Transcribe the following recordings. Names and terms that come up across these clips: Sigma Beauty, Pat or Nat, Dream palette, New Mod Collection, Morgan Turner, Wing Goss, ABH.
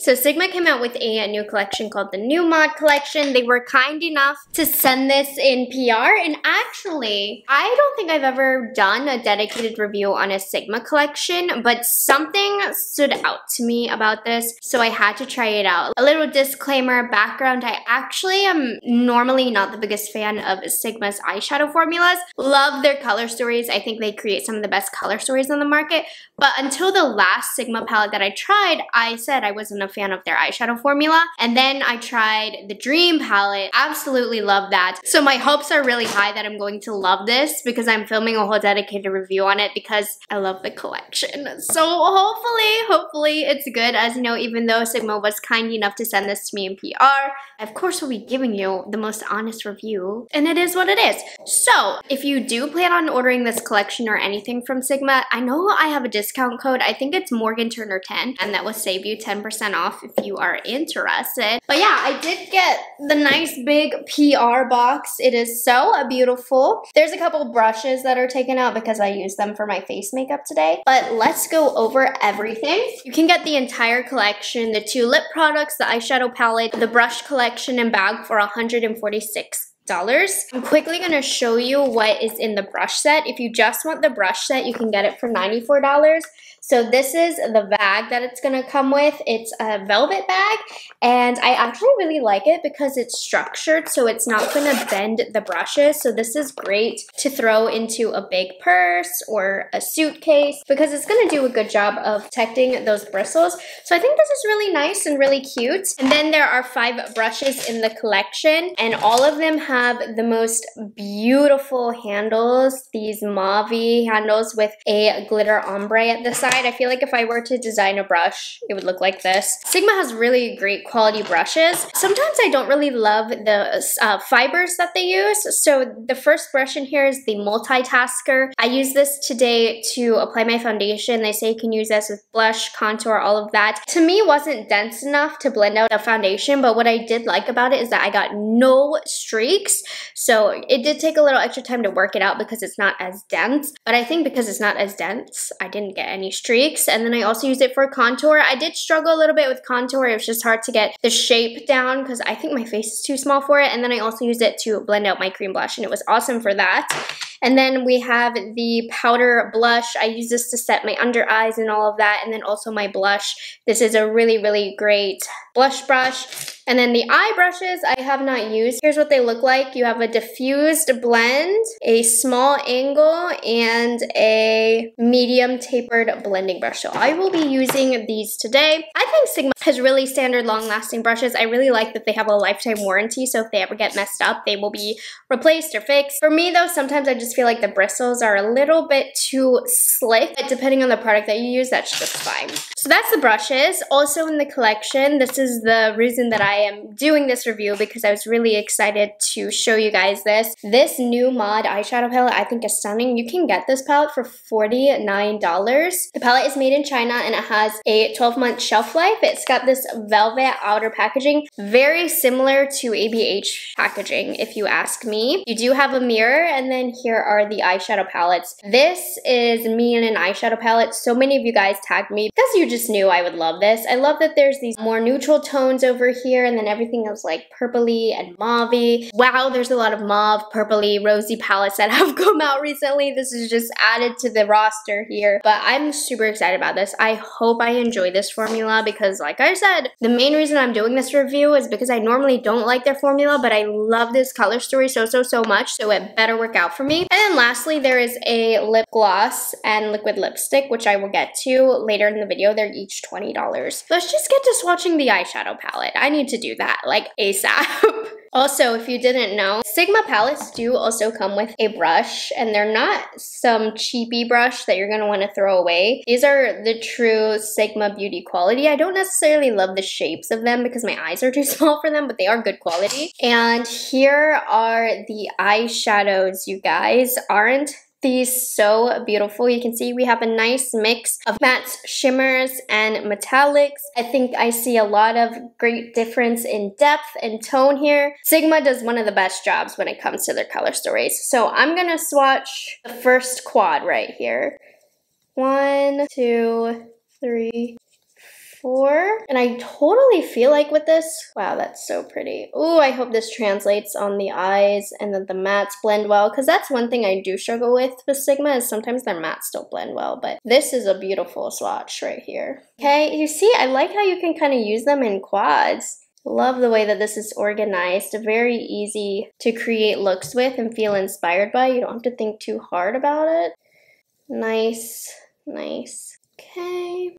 So Sigma came out with a new collection called the New Mod Collection. They were kind enough to send this in PR, and actually, I don't think I've ever done a dedicated review on a Sigma collection, but something stood out to me about this, so I had to try it out. A little disclaimer, background, I actually am normally not the biggest fan of Sigma's eyeshadow formulas. Love their color stories. I think they create some of the best color stories on the market, but until the last Sigma palette that I tried, I said I wasn't a fan of their eyeshadow formula. And then I tried the Dream palette. Absolutely love that. So my hopes are really high that I'm going to love this because I'm filming a whole dedicated review on it because I love the collection. So hopefully it's good. As you know, even though Sigma was kind enough to send this to me in PR, I of course will be giving you the most honest review, and it is what it is. So if you do plan on ordering this collection or anything from Sigma, I know I have a discount code. I think it's Morgan Turner 10, and that will save you 10% off if you are interested. But yeah, I did get the nice big PR box. It is so beautiful. There's a couple brushes that are taken out because I used them for my face makeup today, but let's go over everything. You can get the entire collection, the two lip products, the eyeshadow palette, the brush collection and bag for $146. I'm quickly going to show you what is in the brush set. If you just want the brush set, you can get it for $94. So this is the bag that it's going to come with. It's a velvet bag, and I actually really like it because it's structured, so it's not going to bend the brushes. So this is great to throw into a big purse or a suitcase because it's going to do a good job of protecting those bristles. So I think this is really nice and really cute. And then there are 5 brushes in the collection, and all of them have the most beautiful handles, these mauve-y handles with a glitter ombre at the side. I feel like if I were to design a brush, it would look like this. Sigma has really great quality brushes. Sometimes I don't really love the fibers that they use. So the first brush in here is the multitasker. I used this today to apply my foundation. They say you can use this with blush, contour, all of that. To me, it wasn't dense enough to blend out the foundation, but what I did like about it is that I got no streaks. So it did take a little extra time to work it out because it's not as dense, but I think because it's not as dense, I didn't get any streaks. And then I also used it for contour. I did struggle a little bit with contour. It was just hard to get the shape down because I think my face is too small for it. And then I also used it to blend out my cream blush, and it was awesome for that. And then we have the powder blush. I use this to set my under eyes and all of that, and then also my blush. This is a really, really great blush brush. And then the eye brushes I have not used. Here's what they look like. You have a diffused blend, a small angle, and a medium tapered blending brush. So I will be using these today. I think Sigma has really standard long-lasting brushes. I really like that they have a lifetime warranty, so if they ever get messed up, they will be replaced or fixed. For me though, sometimes I just feel like the bristles are a little bit too slick, but depending on the product that you use, that's just fine. So that's the brushes. Also in the collection, this is the reason that I am doing this review, because I was really excited to show you guys this. This New Mod eyeshadow palette I think is stunning. You can get this palette for $49. The palette is made in China and it has a 12-month shelf life. It's got this velvet outer packaging, very similar to ABH packaging if you ask me. You do have a mirror, and then here are the eyeshadow palettes. This is me in an eyeshadow palette. So many of you guys tagged me because you just knew I would love this. I love that there's these more neutral tones over here, and then everything else like purpley and mauve-y. Wow, there's a lot of mauve, purpley, rosy palettes that have come out recently. This is just added to the roster here, but I'm super excited about this. I hope I enjoy this formula because, like I said, the main reason I'm doing this review is because I normally don't like their formula, but I love this color story so much, so it better work out for me. And then lastly, there is a lip gloss and liquid lipstick, which I will get to later in the video. They're each $20. Let's just get to swatching the eyeshadow palette. I need to do that like ASAP. Also, if you didn't know, Sigma palettes do also come with a brush, and they're not some cheapy brush that you're going to want to throw away. These are the true Sigma Beauty quality. I don't necessarily love the shapes of them because my eyes are too small for them, but they are good quality. And here are the eyeshadows, you guys. Aren't these so beautiful? You can see we have a nice mix of mattes, shimmers, and metallics. I think I see a lot of great difference in depth and tone here. Sigma does one of the best jobs when it comes to their color stories. So I'm gonna swatch the first quad right here. 1, 2, 3, before. And I totally feel like with this, wow, that's so pretty. Ooh, I hope this translates on the eyes and that the mattes blend well, because that's one thing I do struggle with Sigma is sometimes their mattes don't blend well, but this is a beautiful swatch right here. Okay, you see, I like how you can kind of use them in quads. Love the way that this is organized, very easy to create looks with and feel inspired by. You don't have to think too hard about it. Nice, nice. Okay.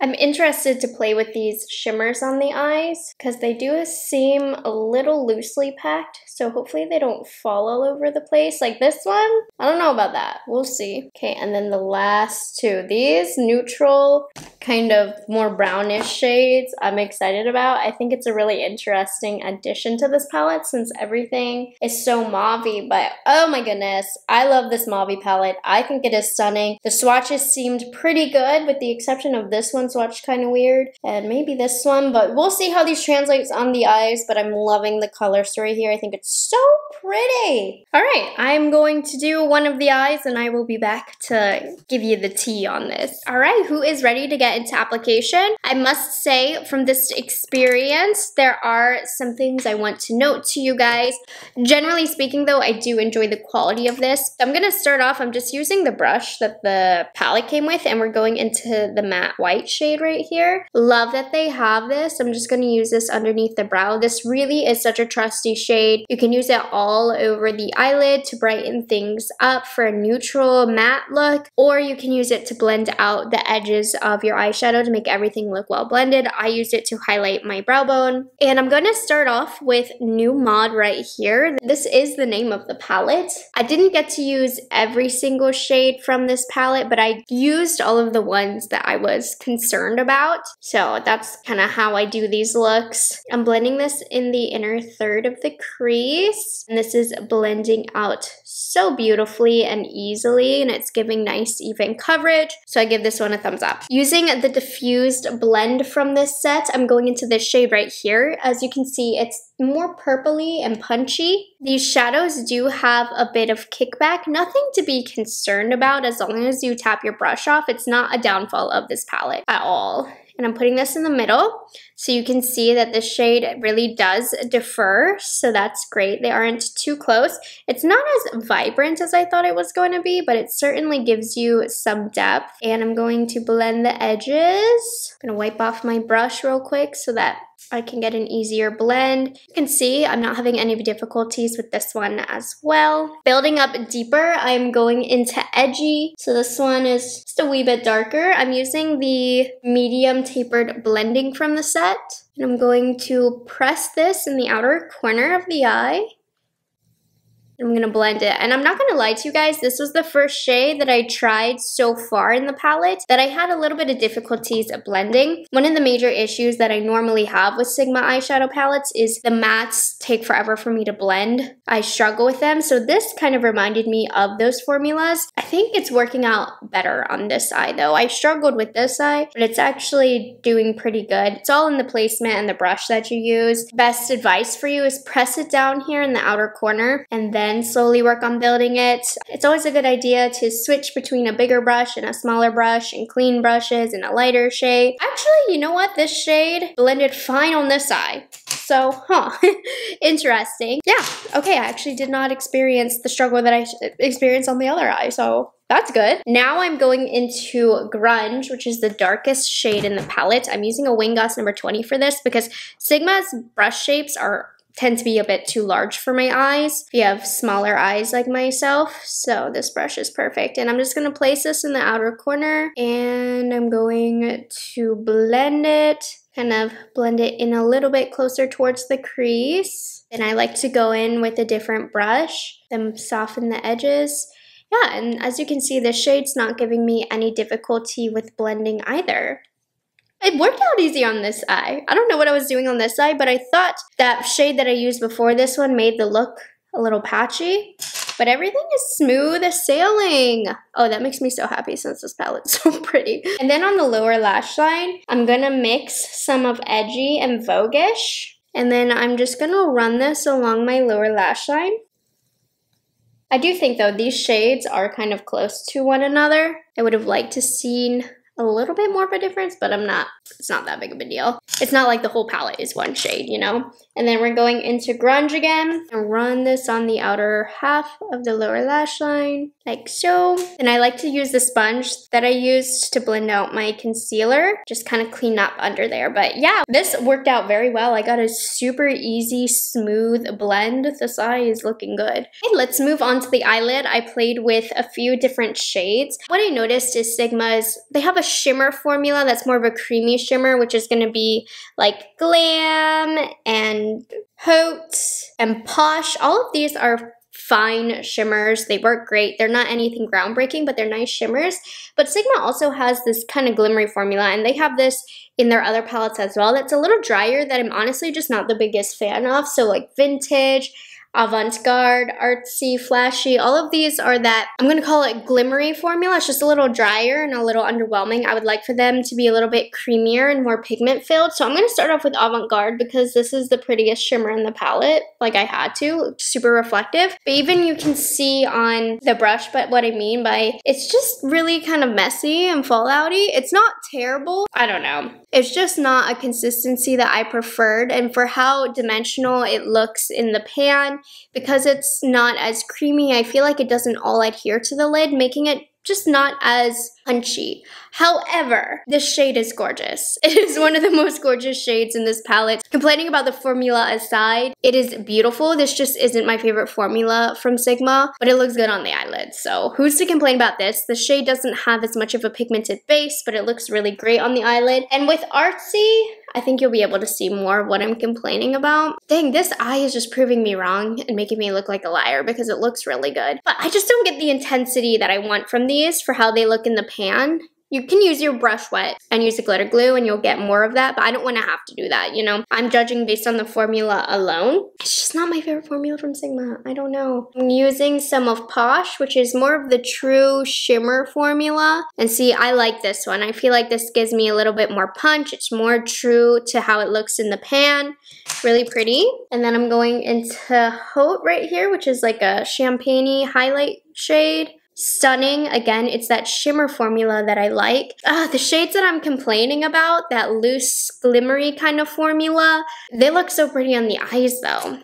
I'm interested to play with these shimmers on the eyes because they do seem a little loosely packed, so hopefully they don't fall all over the place like this one. I don't know about that. We'll see. Okay, and then the last two. These neutral, kind of more brownish shades I'm excited about. I think it's a really interesting addition to this palette since everything is so mauve-y, but oh my goodness, I love this mauve-y palette. I think it is stunning. The swatches seemed pretty good with the exception of this one. Swatch kind of weird, and maybe this one, but we'll see how these translates on the eyes. But I'm loving the color story here. I think it's so pretty. All right, I'm going to do one of the eyes and I will be back to give you the tea on this. All right, who is ready to get into application? I must say from this experience, there are some things I want to note to you guys. Generally speaking though, I do enjoy the quality of this. I'm gonna start off, I'm just using the brush that the palette came with and we're going into the matte white shade right here. Love that they have this. I'm just going to use this underneath the brow. This really is such a trusty shade. You can use it all over the eyelid to brighten things up for a neutral matte look, or you can use it to blend out the edges of your eyeshadow to make everything look well blended. I used it to highlight my brow bone. And I'm going to start off with New Mod right here. This is the name of the palette. I didn't get to use every single shade from this palette, but I used all of the ones that I was concerned about. So that's kind of how I do these looks. I'm blending this in the inner third of the crease, and this is blending out so beautifully and easily, and it's giving nice even coverage. So I give this one a thumbs up. Using the diffused blend from this set, I'm going into this shade right here. As you can see, it's more purpley and punchy. These shadows do have a bit of kickback. Nothing to be concerned about as long as you tap your brush off. It's not a downfall of this palette at all. And I'm putting this in the middle so you can see that this shade really does differ, so that's great. They aren't too close. It's not as vibrant as I thought it was going to be, but it certainly gives you some depth. And I'm going to blend the edges. I'm going to wipe off my brush real quick so that I can get an easier blend. You can see I'm not having any difficulties with this one as well. Building up deeper, I'm going into Edgy. So this one is just a wee bit darker. I'm using the medium tapered blending from the set. And I'm going to press this in the outer corner of the eye. I'm going to blend it. And I'm not going to lie to you guys, this was the first shade that I tried so far in the palette that I had a little bit of difficulties blending. One of the major issues that I normally have with Sigma eyeshadow palettes is the mattes take forever for me to blend. I struggle with them. So this kind of reminded me of those formulas. I think it's working out better on this eye though. I struggled with this eye, but it's actually doing pretty good. It's all in the placement and the brush that you use. Best advice for you is press it down here in the outer corner and then slowly work on building it. It's always a good idea to switch between a bigger brush and a smaller brush and clean brushes and a lighter shade. Actually, you know what? This shade blended fine on this eye. So, interesting. Yeah, okay, I actually did not experience the struggle that I experienced on the other eye, so that's good. Now I'm going into Grunge, which is the darkest shade in the palette. I'm using a Wing Goss number 20 for this because Sigma's brush shapes are tend to be a bit too large for my eyes if you have smaller eyes like myself. So this brush is perfect. And I'm just gonna place this in the outer corner and I'm going to blend it, kind of blend it in a little bit closer towards the crease. And I like to go in with a different brush, then soften the edges. Yeah, and as you can see, this shade's not giving me any difficulty with blending either. It worked out easy on this eye. I don't know what I was doing on this eye, but I thought that shade that I used before this one made the look a little patchy, but everything is smooth as sailing. Oh, that makes me so happy since this palette's so pretty. And then on the lower lash line, I'm gonna mix some of Edgy and Voguish, and then I'm just gonna run this along my lower lash line. I do think though, these shades are kind of close to one another. I would have liked to seen a little bit more of a difference, but it's not that big of a deal. It's not like the whole palette is one shade, you know? And then we're going into Grunge again. And run this on the outer half of the lower lash line, like so. And I like to use the sponge that I used to blend out my concealer, just kind of clean up under there. But yeah, this worked out very well. I got a super easy, smooth blend. This eye is looking good. Okay, let's move on to the eyelid. I played with a few different shades. What I noticed is Sigma's, they have a shimmer formula that's more of a creamy shimmer, which is gonna be like Glam and Haute and Posh. All of these are fine shimmers. They work great. They're not anything groundbreaking, but they're nice shimmers. But Sigma also has this kind of glimmery formula, and they have this in their other palettes as well. That's a little drier that I'm honestly just not the biggest fan of. So like Vintage, Avant-garde, Artsy, Flashy, all of these are that, I'm gonna call it glimmery formula. It's just a little drier and a little underwhelming. I would like for them to be a little bit creamier and more pigment filled. So I'm gonna start off with Avant-garde because this is the prettiest shimmer in the palette. Like I had to, it's super reflective. But even you can see on the brush, but what I mean by, it's just really kind of messy and fallouty. It's not terrible, I don't know. It's just not a consistency that I preferred, and for how dimensional it looks in the pan, because it's not as creamy, I feel like it doesn't all adhere to the lid, making it just not as punchy. However, this shade is gorgeous. It is one of the most gorgeous shades in this palette. Complaining about the formula aside, it is beautiful. This just isn't my favorite formula from Sigma, but it looks good on the eyelid, so who's to complain about this? The shade doesn't have as much of a pigmented base, but it looks really great on the eyelid. And with Artsy, I think you'll be able to see more of what I'm complaining about. Dang, this eye is just proving me wrong and making me look like a liar because it looks really good. But I just don't get the intensity that I want from these for how they look in the pan. You can use your brush wet and use the glitter glue and you'll get more of that, but I don't want to have to do that, you know? I'm judging based on the formula alone. It's just not my favorite formula from Sigma. I don't know. I'm using some of Posh, which is more of the true shimmer formula. And see, I like this one. I feel like this gives me a little bit more punch. It's more true to how it looks in the pan. Really pretty. And then I'm going into Haute right here, which is like a champagne-y highlight shade. Stunning. Again, it's that shimmer formula that I like. The shades that I'm complaining about, that loose, glimmery kind of formula, they look so pretty on the eyes though.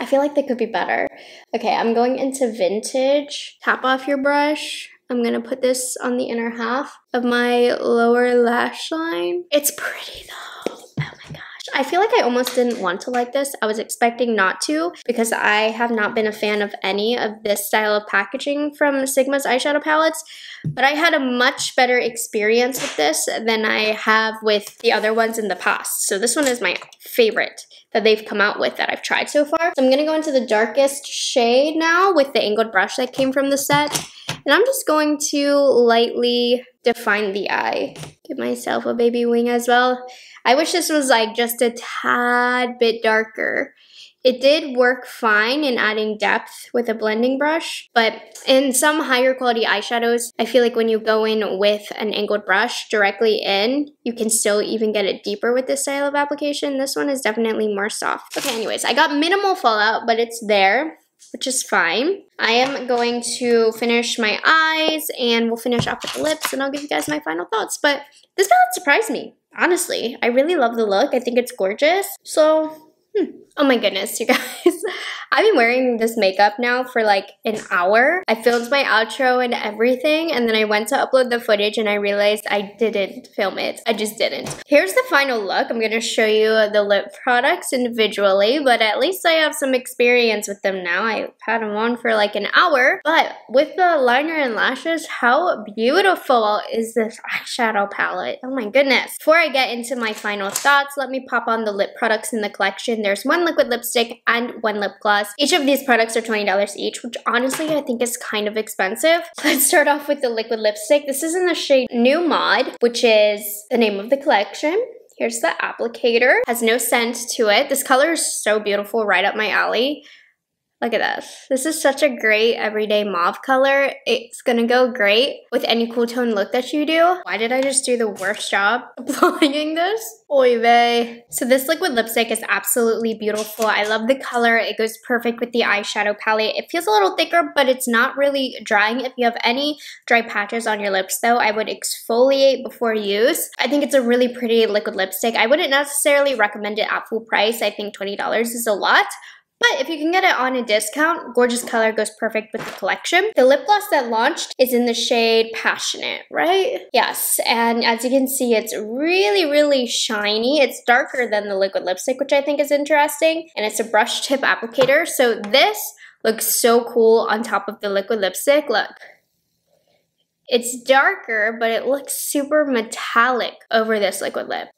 I feel like they could be better. Okay, I'm going into Vintage. Tap off your brush. I'm gonna put this on the inner half of my lower lash line. It's pretty though. Oh my gosh. I feel like I almost didn't want to like this. I was expecting not to because I have not been a fan of any of this style of packaging from Sigma's eyeshadow palettes, but I had a much better experience with this than I have with the other ones in the past. So this one is my favorite that they've come out with that I've tried so far. So I'm gonna go into the darkest shade now with the angled brush that came from the set, and I'm just going to lightly define the eye. Give myself a baby wing as well. I wish this was like just a tad bit darker. It did work fine in adding depth with a blending brush, but in some higher quality eyeshadows, I feel like when you go in with an angled brush directly in, you can still even get it deeper with this style of application. This one is definitely more soft. Okay, anyways, I got minimal fallout, but it's there, which is fine. I am going to finish my eyes and we'll finish off with the lips and I'll give you guys my final thoughts. But this palette surprised me, honestly. I really love the look. I think it's gorgeous. So, oh my goodness, you guys. I've been wearing this makeup now for like an hour. I filmed my outro and everything, and then I went to upload the footage and I realized I didn't film it. I just didn't. Here's the final look. I'm gonna show you the lip products individually, but at least I have some experience with them now. I've had them on for like an hour, but with the liner and lashes, how beautiful is this eyeshadow palette? Oh my goodness. Before I get into my final thoughts, let me pop on the lip products in the collection. There's one liquid lipstick and one lip gloss. Each of these products are $20 each, which honestly I think is kind of expensive. Let's start off with the liquid lipstick. This is in the shade New Mod, which is the name of the collection. Here's the applicator. Has no scent to it. This color is so beautiful, right up my alley. Look at this. This is such a great everyday mauve color. It's gonna go great with any cool tone look that you do. Why did I just do the worst job applying this? Oy vey. So this liquid lipstick is absolutely beautiful. I love the color. It goes perfect with the eyeshadow palette. It feels a little thicker, but it's not really drying. If you have any dry patches on your lips though, I would exfoliate before use. I think it's a really pretty liquid lipstick. I wouldn't necessarily recommend it at full price. I think $20 is a lot. But if you can get it on a discount, gorgeous color, goes perfect with the collection. The lip gloss that launched is in the shade Passionate, right? Yes, and as you can see, it's really, really shiny. It's darker than the liquid lipstick, which I think is interesting. And it's a brush tip applicator. So this looks so cool on top of the liquid lipstick. Look. It's darker, but it looks super metallic over this liquid lip.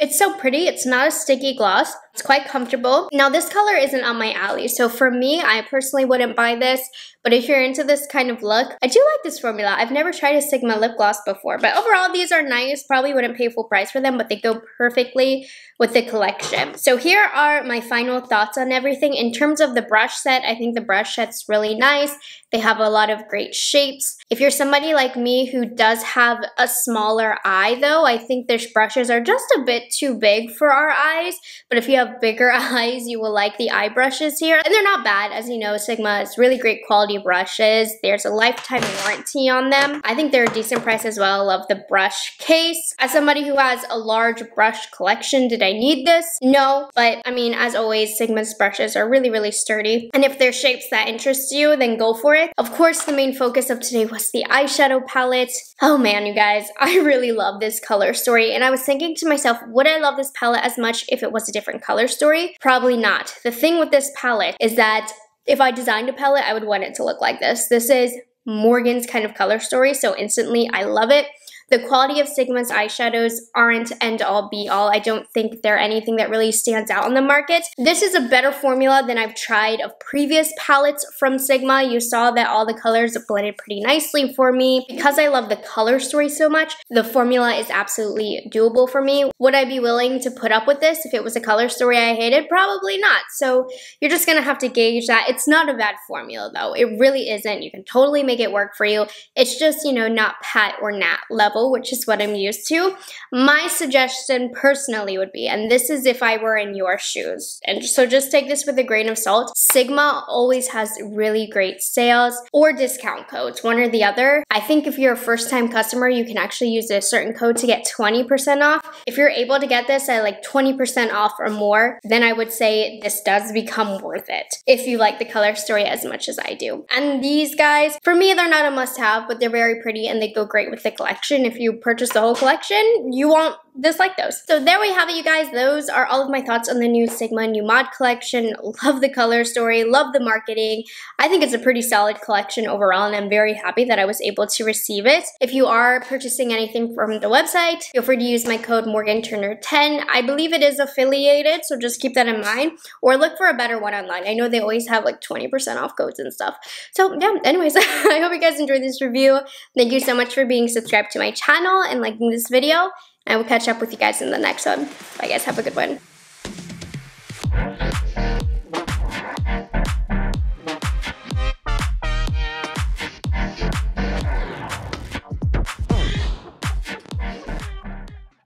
It's so pretty. It's not a sticky gloss. It's quite comfortable. Now, this color isn't on my alley, so for me, I personally wouldn't buy this, but if you're into this kind of look, I do like this formula. I've never tried a Sigma lip gloss before, but overall, these are nice. Probably wouldn't pay full price for them, but they go perfectly with the collection. So here are my final thoughts on everything. In terms of the brush set, I think the brush set's really nice. They have a lot of great shapes. If you're somebody like me who does have a smaller eye though, I think their brushes are just a bit too big for our eyes, but if you have bigger eyes, you will like the eye brushes here. And they're not bad. As you know, Sigma is really great quality brushes. There's a lifetime warranty on them. I think they're a decent price as well. Love the brush case. As somebody who has a large brush collection, did I need this? No, but I mean, as always, Sigma's brushes are really, really sturdy. And if they're shapes that interest you, then go for it. Of course, the main focus of today was the eyeshadow palette. Oh man, you guys, I really love this color story. And I was thinking to myself, would I love this palette as much if it was a different color story? Probably not. The thing with this palette is that if I designed a palette, I would want it to look like this. This is Morgan's kind of color story, so instantly I love it. The quality of Sigma's eyeshadows aren't end-all be-all. I don't think they're anything that really stands out on the market. This is a better formula than I've tried of previous palettes from Sigma. You saw that all the colors blended pretty nicely for me. Because I love the color story so much, the formula is absolutely doable for me. Would I be willing to put up with this if it was a color story I hated? Probably not. So you're just gonna have to gauge that. It's not a bad formula though. It really isn't. You can totally make it work for you. It's just, you know, not Pat or Nat level, which is what I'm used to. My suggestion personally would be, and this is if I were in your shoes, and so just take this with a grain of salt, Sigma always has really great sales or discount codes, one or the other. I think if you're a first-time customer, you can actually use a certain code to get 20% off. If you're able to get this at like 20% off or more, then I would say this does become worth it if you like the color story as much as I do. And these guys, for me, they're not a must-have, but they're very pretty and they go great with the collection. If you purchase the whole collection, you won't dislike those. So there we have it, you guys. Those are all of my thoughts on the new Sigma New Mod collection. Love the color story, love the marketing. I think it's a pretty solid collection overall, and I'm very happy that I was able to receive it. If you are purchasing anything from the website, feel free to use my code MorganTurner10. I believe it is affiliated, so just keep that in mind, or look for a better one online. I know they always have like 20% off codes and stuff. So yeah, anyways, I hope you guys enjoyed this review. Thank you so much for being subscribed to my channel and liking this video. I will catch up with you guys in the next one. Bye guys, have a good one.